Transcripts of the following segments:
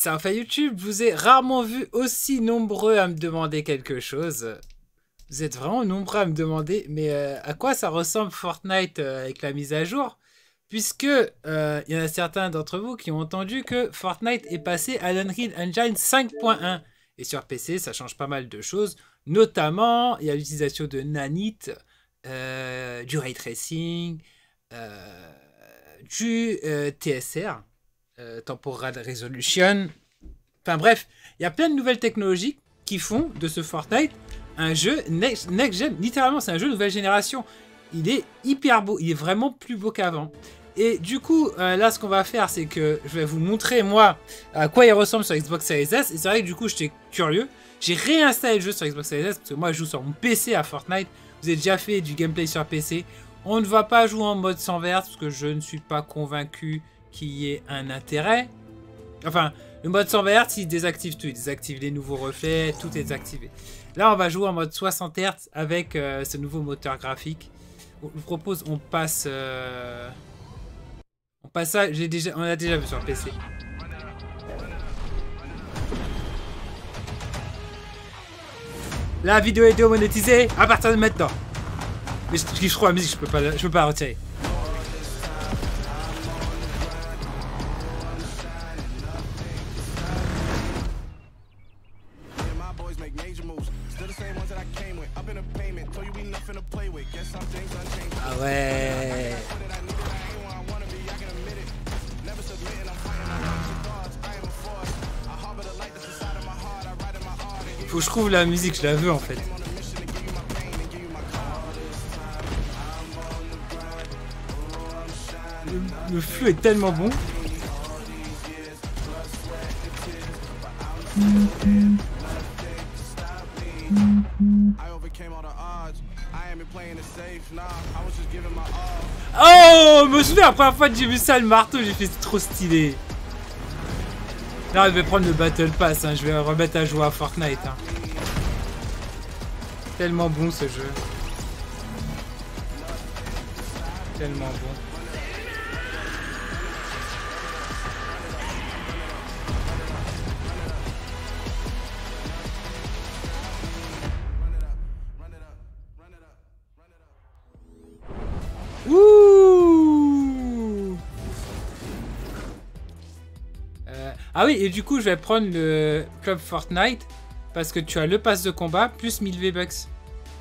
C'est un fait YouTube, je vous ai rarement vu aussi nombreux à me demander quelque chose. Vous êtes vraiment nombreux à me demander, mais à quoi ça ressemble Fortnite avec la mise à jour? Puisque y en a certains d'entre vous qui ont entendu que Fortnite est passé à l'Unreal Engine 5.1. Et sur PC, ça change pas mal de choses. Notamment, il y a l'utilisation de Nanite, du Ray Tracing, du TSR, Temporal Resolution. Enfin bref, il y a plein de nouvelles technologies qui font de ce Fortnite un jeu next-gen. Littéralement, c'est un jeu nouvelle génération. Il est hyper beau, il est vraiment plus beau qu'avant. Et du coup, là, ce qu'on va faire, c'est que je vais vous montrer, moi, à quoi il ressemble sur Xbox Series S. Et c'est vrai que du coup, j'étais curieux. J'ai réinstallé le jeu sur Xbox Series S, parce que moi, je joue sur mon PC à Fortnite. Vous avez déjà fait du gameplay sur PC. On ne va pas jouer en mode sans verse, parce que je ne suis pas convaincu qu'il y ait un intérêt. Enfin, le mode sans verse, il désactive tout. Il désactive les nouveaux reflets, tout est désactivé. Là, on va jouer en mode 60 Hz avec ce nouveau moteur graphique. On vous propose, on passe... On passe ça, on a déjà vu sur PC. La vidéo est démonétisée à partir de maintenant. Mais je trouve la musique, je peux pas la retirer. Ah ouais. Faut que je trouve la musique, je la veux en fait. Le flux est tellement bon. Oh, je me souviens la première fois que j'ai vu ça, le marteau, j'ai fait c'est trop stylé. Là, je vais prendre le Battle Pass, hein. Je vais remettre à jouer à Fortnite. Hein. Tellement bon ce jeu. Tellement bon. Ouh! Ah oui, et du coup, je vais prendre le club Fortnite parce que tu as le pass de combat plus 1000 V-Bucks.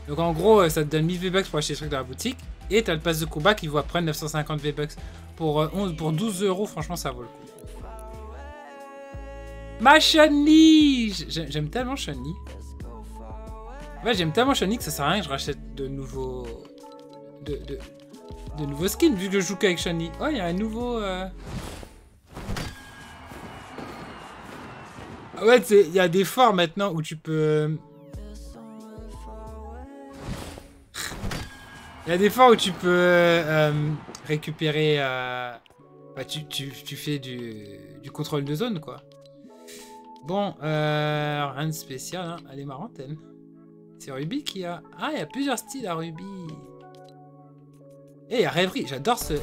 Donc en gros, ça te donne 1000 V-Bucks pour acheter des trucs dans la boutique et tu as le pass de combat qui vous apprend 950 V-Bucks. Pour 12 €, franchement, ça vaut le coup. Ma Chun-Li! J'aime tellement Chun-Li. Ouais, j'aime tellement Chun-Li que ça sert à rien que je rachète de nouveaux. De nouveaux skins vu que je joue qu'avec Chun-Li. Oh, il y a un nouveau. Ouais, il y a des forts maintenant où tu peux... Il y a des forts où tu peux récupérer... Bah, tu fais du contrôle de zone, quoi. Bon, rien de spécial, hein. Elle est marrante, elle. C'est Ruby qui a... Ah, il y a plusieurs styles à Ruby. Et il y a Rêverie, j'adore ce...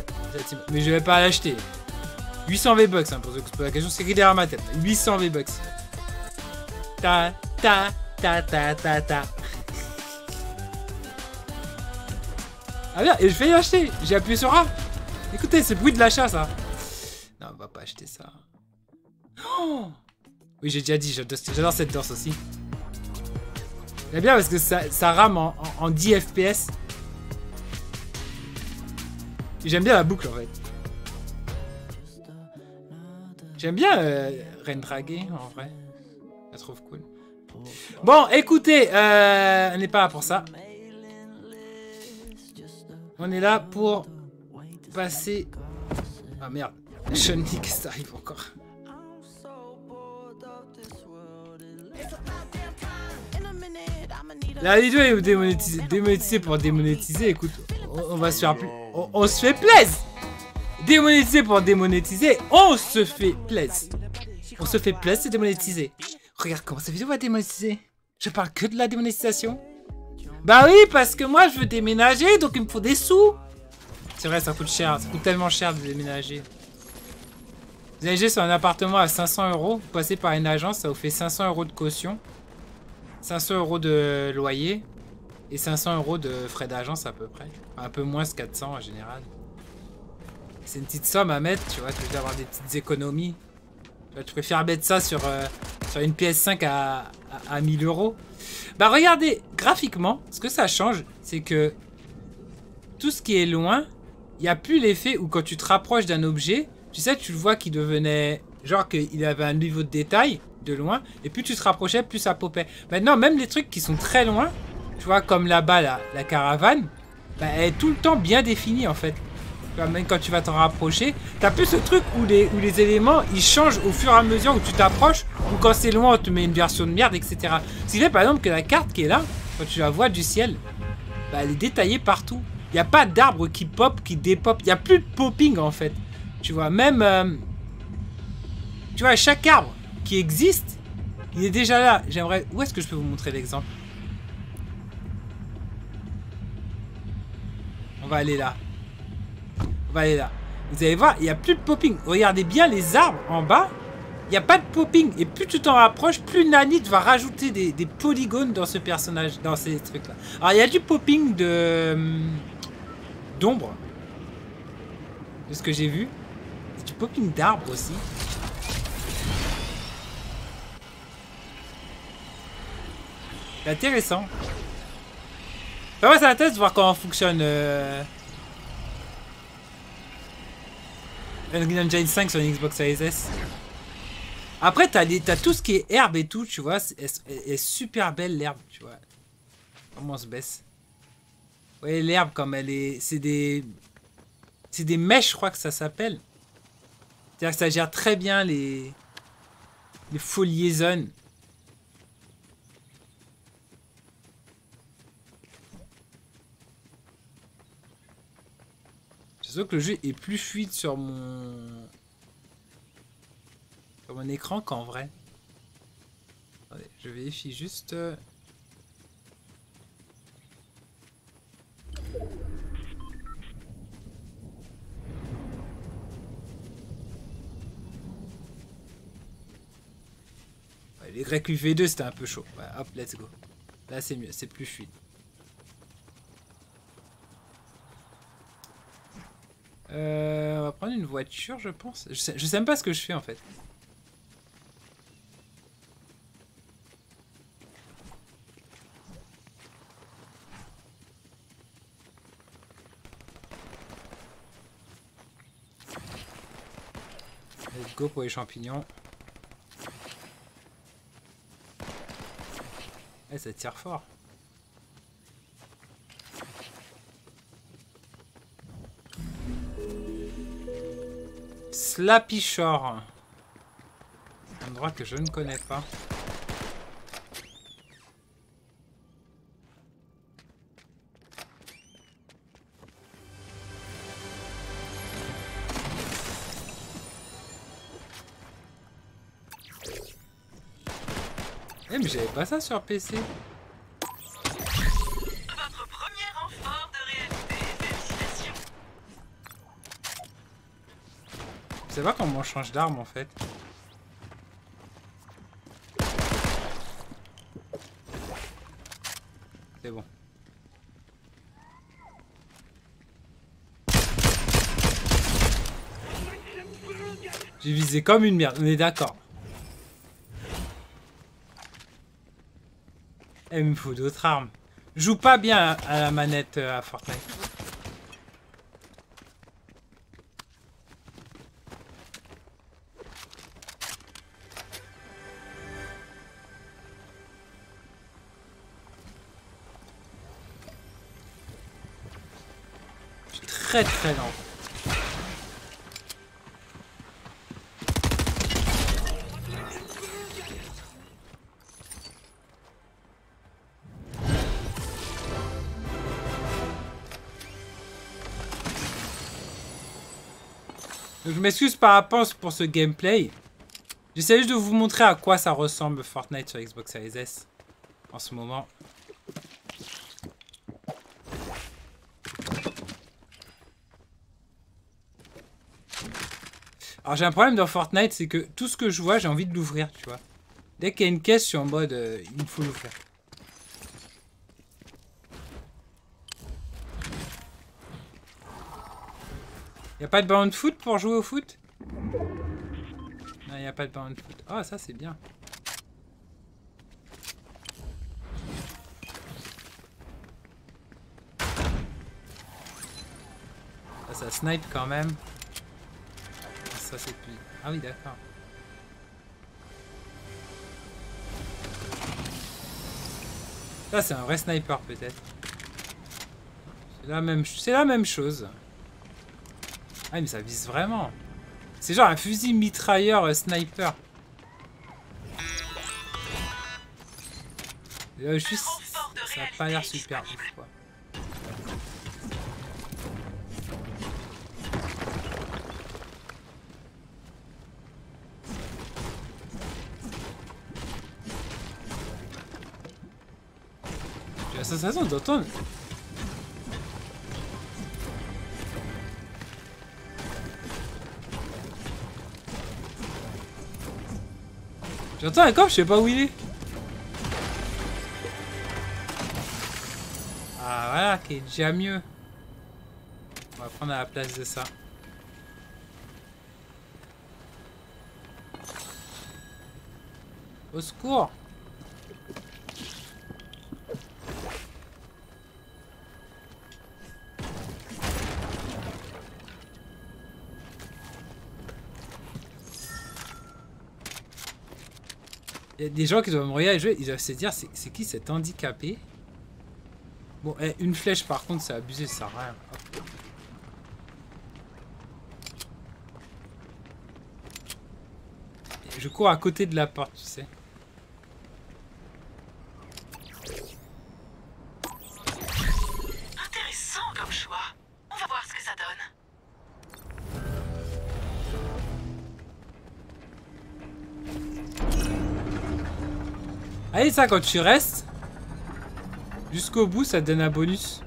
Mais je vais pas l'acheter. 800 V-Bucks, hein, pour ceux qui se posent la question, c'est écrit derrière ma tête. 800 V-Bucks. Ta ta ta ta ta ta. Ah bien, et je vais l'acheter. J'ai appuyé sur A. Écoutez, c'est le bruit de l'achat, ça. Non, on va pas acheter ça. Oh oui, j'ai déjà dit, j'adore cette danse aussi. C'est bien parce que ça rame en 10 FPS. J'aime bien la boucle, en fait. J'aime bien Rain Dragon, en vrai. Je la trouve cool. Bon, écoutez, on n'est pas là pour ça. On est là pour passer... Ah merde, Chun-Li, qu'est-ce qui t'arrive encore? La vidéo est démonétisée pour démonétiser. Écoute, on va se faire plus... On se fait plaisir. Démonétiser pour démonétiser, on se fait plaisir. On se fait plaisir, c'est démonétiser. Regarde comment cette vidéo va démonétiser. Je parle que de la démonétisation. Bah oui, parce que moi je veux déménager, donc il me faut des sous. C'est vrai, ça coûte cher, ça coûte tellement cher de déménager. Vous allez juste sur un appartement à 500 €, vous passez par une agence, ça vous fait 500 € de caution, 500 € de loyer et 500 € de frais d'agence à peu près. Enfin, un peu moins que 400 en général. C'est une petite somme à mettre, tu vois, tu veux avoir des petites économies. Tu préfères mettre ça sur, sur une PS5 à 1000 €. Bah regardez, graphiquement, ce que ça change, c'est que tout ce qui est loin, il n'y a plus l'effet où quand tu te rapproches d'un objet, tu sais, tu le vois qui devenait... Genre qu'il avait un niveau de détail de loin, et plus tu te rapprochais, plus ça popait. Maintenant, même les trucs qui sont très loin, tu vois, comme là-bas, la caravane, bah, elle est tout le temps bien définie, en fait. Même quand tu vas t'en rapprocher, t'as plus ce truc où les éléments, ils changent au fur et à mesure où tu t'approches, ou quand c'est loin, on te met une version de merde, etc. Ce qui fait, par exemple, que la carte qui est là, quand tu la vois du ciel, bah, elle est détaillée partout. Il n'y a pas d'arbre qui pop, qui dépop. Il n'y a plus de popping, en fait. Tu vois, même... tu vois, chaque arbre qui existe, il est déjà là. J'aimerais... Où est-ce que je peux vous montrer l'exemple? On va aller là. On va aller là. Vous allez voir, il n'y a plus de popping. Regardez bien les arbres en bas. Il n'y a pas de popping. Et plus tu t'en rapproches, plus Nanite va rajouter des polygones dans ce personnage, dans ces trucs-là. Alors, il y a du popping de... d'ombre. De ce que j'ai vu. Du popping d'arbres aussi. C'est intéressant. Enfin, ouais, ça m'intéresse de voir comment fonctionne Unreal Engine 5 sur une Xbox Series S. Après, t'as tout ce qui est herbe et tout, tu vois. Est super belle l'herbe, tu vois. Comment on se baisse. Vous voyez l'herbe comme elle est... C'est des mèches, je crois que ça s'appelle. C'est-à-dire que ça gère très bien les foliaisons. Je sais que le jeu est plus fluide sur mon écran qu'en vrai. Attendez, je vérifie juste. Les Grecs UV2 c'était un peu chaud. Ouais, hop, let's go. Là c'est mieux, c'est plus fluide. On va prendre une voiture, je pense. Je sais même pas ce que je fais en fait. Let's go pour les champignons. Ça tire fort. Slappy Shore. Un endroit que je ne connais pas. Mais j'avais pas ça sur PC. Votre premier renfort de réalité, félicitations. Je sais pas comment on change d'arme en fait. C'est bon. J'ai visé comme une merde, on est d'accord. Il me faut d'autres armes. Je joue pas bien à la manette à Fortnite. Je suis très lent. Donc je m'excuse par avance pour ce gameplay. J'essaie juste de vous montrer à quoi ça ressemble Fortnite sur Xbox Series S en ce moment. Alors j'ai un problème dans Fortnite, c'est que tout ce que je vois, j'ai envie de l'ouvrir, tu vois. Dès qu'il y a une caisse, je suis en mode, il me faut l'ouvrir. Y'a pas de ballon de foot pour jouer au foot? Non, y'a pas de ballon de foot. Oh, ça c'est bien. Ah, ça snipe quand même. Ça c'est plus... Ah oui, d'accord. Ça c'est un vrai sniper peut-être. C'est la même chose. Ah mais ça vise vraiment. C'est genre un fusil mitrailleur sniper. Juste, ça a pas l'air super ouf, quoi. J'ai la sensation d'entendre. J'entends un corps, je sais pas où il est. Ah voilà, qui est déjà mieux. On va prendre à la place de ça. Au secours. Il y a des gens qui doivent me regarder jouer, ils doivent se dire c'est qui cet handicapé? Bon, une flèche par contre, c'est abusé, ça sert à rien. Hop. Je cours à côté de la porte, tu sais. Intéressant comme choix. On va voir ce que ça donne. Allez, ça, quand tu restes jusqu'au bout, ça te donne un bonus.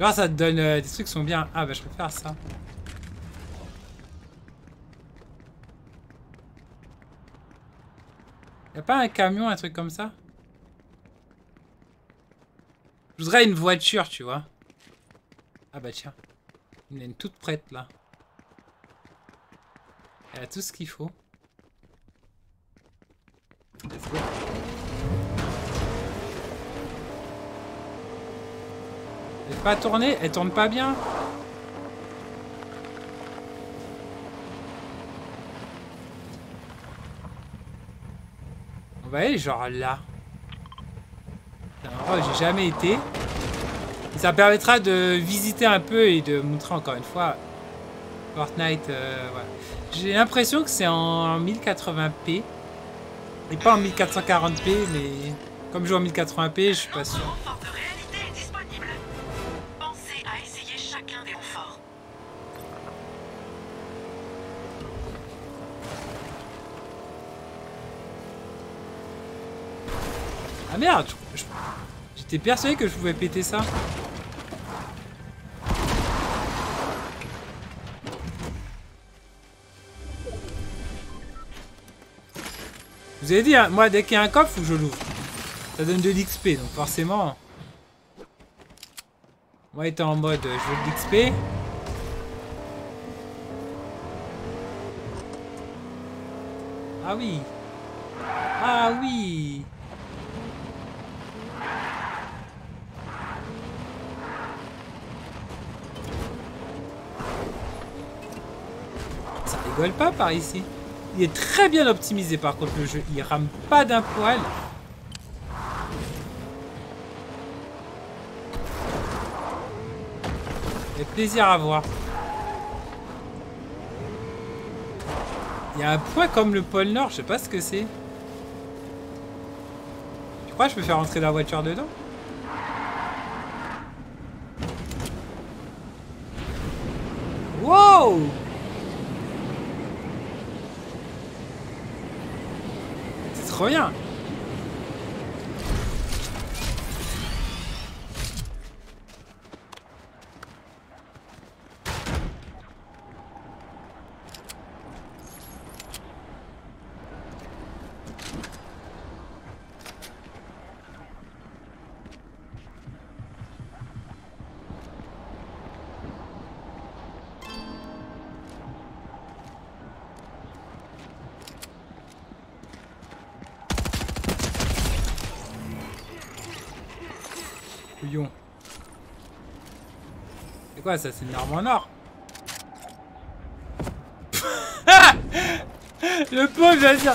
Genre, ça te donne des trucs qui sont bien. Ah, bah, je préfère ça. Y'a pas un camion, un truc comme ça? Je voudrais une voiture, tu vois. Ah, bah, tiens. Il y en a une toute prête, là. Elle a tout ce qu'il faut. Let's go. Elle pas tourner, elle tourne pas bien. On va aller genre là. Oh, j'ai jamais été. Ça permettra de visiter un peu et de montrer encore une fois Fortnite. Voilà. J'ai l'impression que c'est en 1080p et pas en 1440p, mais comme je joue en 1080p, je suis pas sûr. Ah merde, j'étais persuadé que je pouvais péter ça. Vous avez dit, hein, moi dès qu'il y a un coffre, faut que je l'ouvre. Ça donne de l'XP, donc forcément... Moi étant en mode, je veux de l'XP. Ah oui. Ah oui. Il rigole pas par ici. Il est très bien optimisé par contre le jeu. Il rame pas d'un poil. Il fait plaisir à voir. Il y a un point comme le pôle Nord, je sais pas ce que c'est. Tu crois que je peux faire rentrer la voiture dedans? Wow! Trop bien. couillon. C'est quoi ça? C'est une arme en or. Le pauvre, va dire.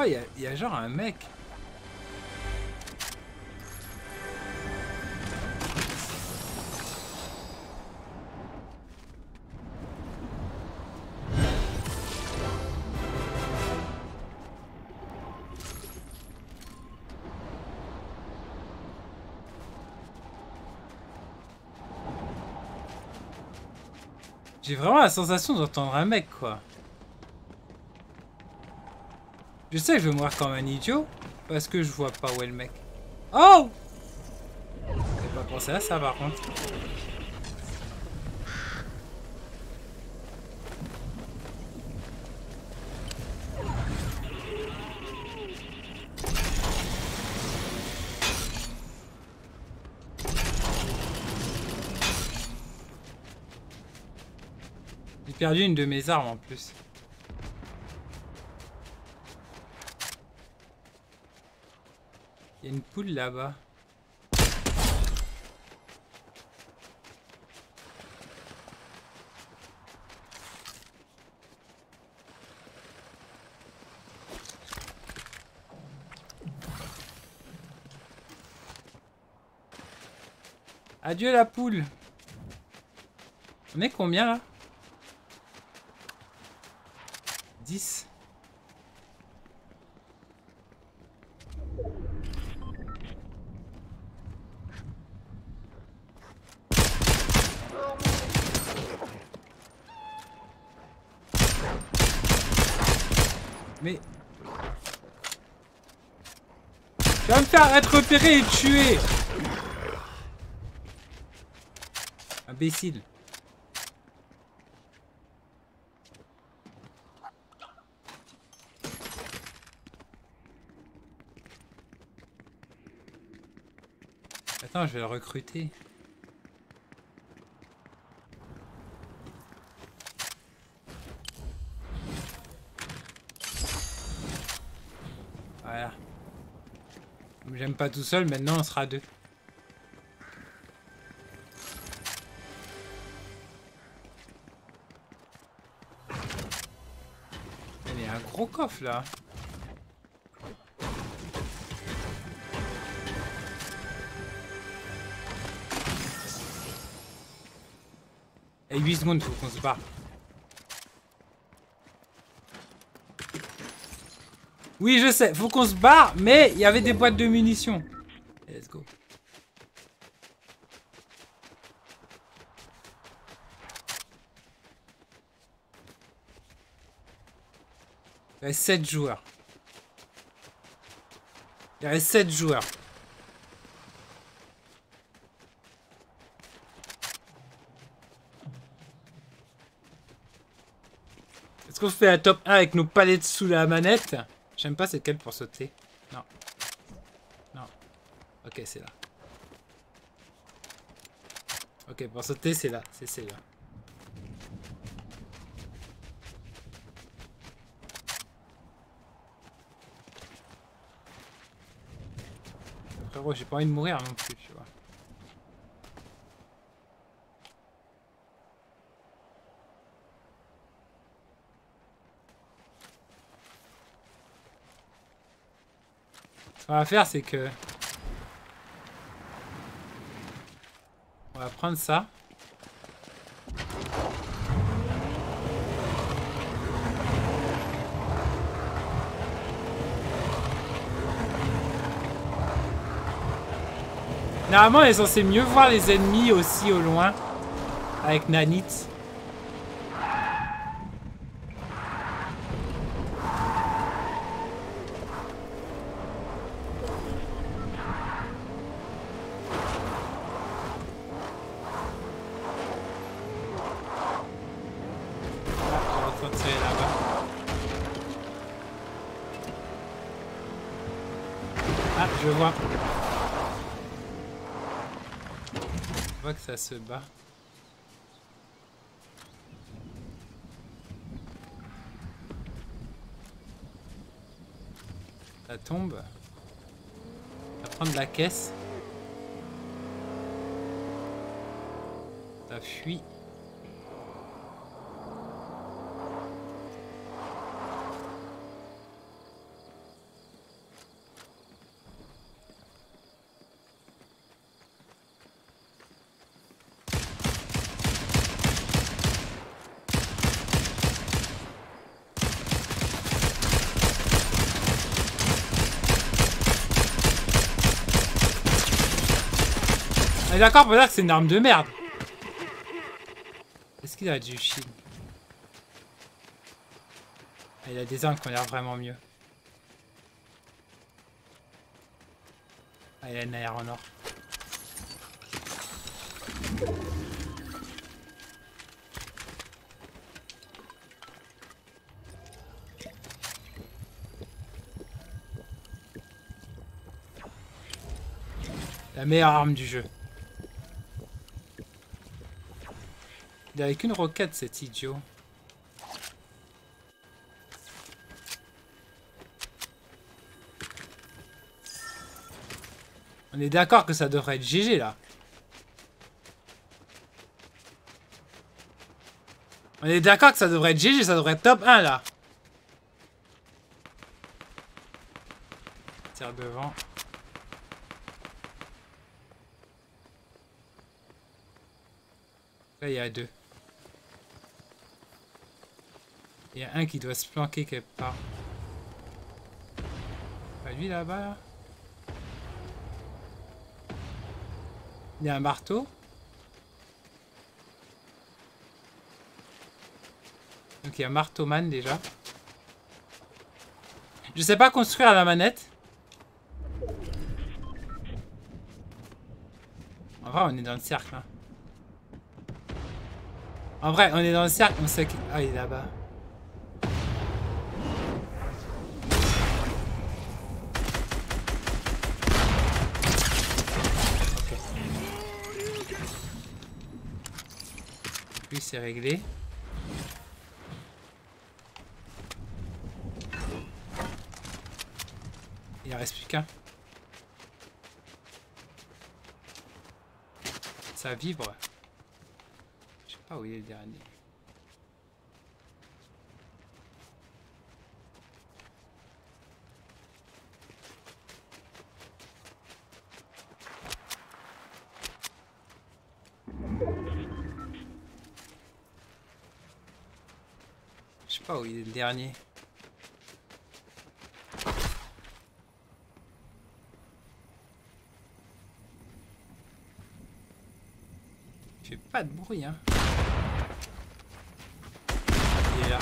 Ah, il y a genre un mec. J'ai vraiment la sensation d'entendre un mec, quoi. Je sais que je vais mourir comme un idiot, parce que je vois pas où est le mec. Oh! J'ai pas pensé à ça par contre. J'ai perdu une de mes armes en plus. Il y a une poule là-bas. Adieu la poule. On est combien là? 10. Mais... tu vas me faire être repéré et tué. Imbécile. Attends, je vais le recruter. J'aime pas tout seul, maintenant on sera deux. Il y a un gros coffre là. Et 8 secondes, faut qu'on se barre. Oui, je sais, faut qu'on se barre, mais il y avait des boîtes de munitions. Let's go. Il reste 7 joueurs. Il reste 7 joueurs. Est-ce qu'on fait la top 1 avec nos palettes sous la manette? J'aime pas cette quête pour sauter. Non. Non. Ok, c'est là. Ok, pour sauter, c'est là. C'est celle-là. Frérot, j'ai pas envie de mourir non plus, tu vois. Ce qu'on va faire, c'est que on va prendre ça. Normalement, on est censé mieux voir les ennemis aussi au loin avec Nanite. Ah, je vois. On voit que ça se bat. Ça tombe. On va prendre la caisse. Ça fuit. D'accord, on peut dire que c'est une arme de merde. Est-ce qu'il a du shield? Ah, il a des armes qui ont l'air vraiment mieux. Ah, il a une AR en or. La meilleure arme du jeu. Il n'avait qu'une roquette, cet idiot. On est d'accord que ça devrait être GG là. On est d'accord que ça devrait être GG, ça devrait être top 1 là. Tire devant. Là il y a deux. Il y a un qui doit se planquer quelque part. Pas lui là-bas là. Il y a un marteau. Donc il y a Marteauman déjà. Je sais pas construire à la manette. En vrai on est dans le cercle hein. En vrai on est dans le cercle, on sait qu'il... Ah il est là-bas. C'est réglé. Il en reste plus qu'un. Ça vibre. Je sais pas où il est le dernier. Oh, il est le dernier. Il fait pas de bruit, hein. Il est là.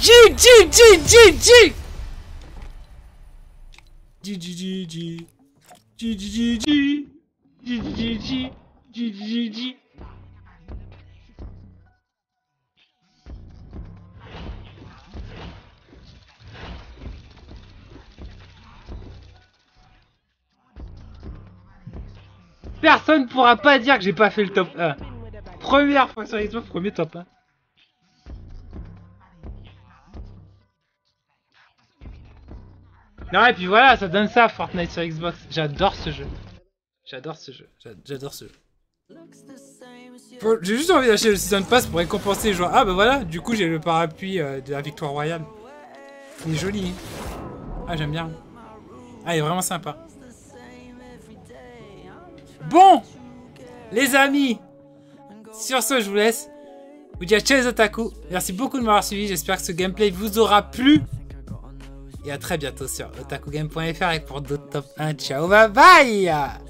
GG. Personne ne pourra pas dire que j'ai pas fait le top 1. Première fois sur Xbox, premier top 1. Non, et puis voilà, ça donne ça Fortnite sur Xbox. J'adore ce jeu. J'ai juste envie d'acheter le Season Pass pour récompenser les joueurs. Ah bah voilà, du coup j'ai le parapluie de la victoire royale. Il est joli. Hein. Ah j'aime bien. Ah il est vraiment sympa. Bon, les amis, sur ce, je vous laisse. Je vous dis à ciao les otaku. Merci beaucoup de m'avoir suivi. J'espère que ce gameplay vous aura plu. Et à très bientôt sur otakugame.fr et pour d'autres top 1. Ciao, bye bye.